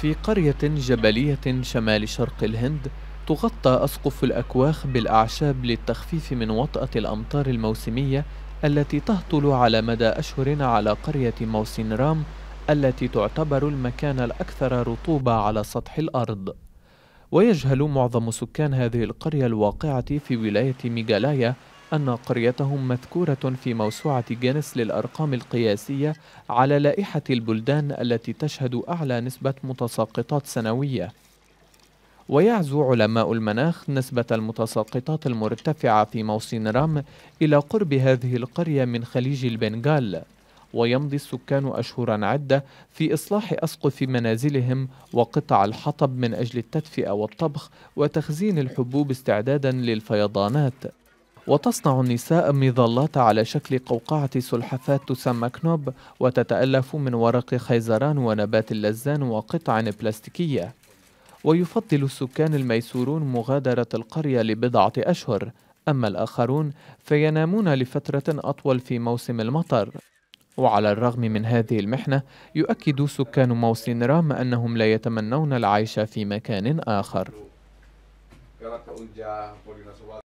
في قرية جبلية شمال شرق الهند، تغطى أسقف الأكواخ بالأعشاب للتخفيف من وطأة الأمطار الموسمية التي تهطل على مدى أشهر على قرية موسينرام التي تعتبر المكان الأكثر رطوبة على سطح الأرض. ويجهل معظم سكان هذه القرية الواقعة في ولاية ميغالايا أن قريتهم مذكورة في موسوعة جينيس للأرقام القياسية على لائحة البلدان التي تشهد أعلى نسبة متساقطات سنوية. ويعزو علماء المناخ نسبة المتساقطات المرتفعة في موسينرام إلى قرب هذه القرية من خليج البنغال، ويمضي السكان أشهراً عدة في إصلاح أسقف منازلهم وقطع الحطب من أجل التدفئة والطبخ وتخزين الحبوب استعداداً للفيضانات. وتصنع النساء مظلات على شكل قوقعة سلحفاة تسمى كنوب، وتتألف من ورق خيزران ونبات اللزان وقطع بلاستيكية. ويفضل السكان الميسورون مغادرة القرية لبضعة أشهر، أما الآخرون فينامون لفترة أطول في موسم المطر. وعلى الرغم من هذه المحنة، يؤكد سكان موسينرام أنهم لا يتمنون العيش في مكان آخر.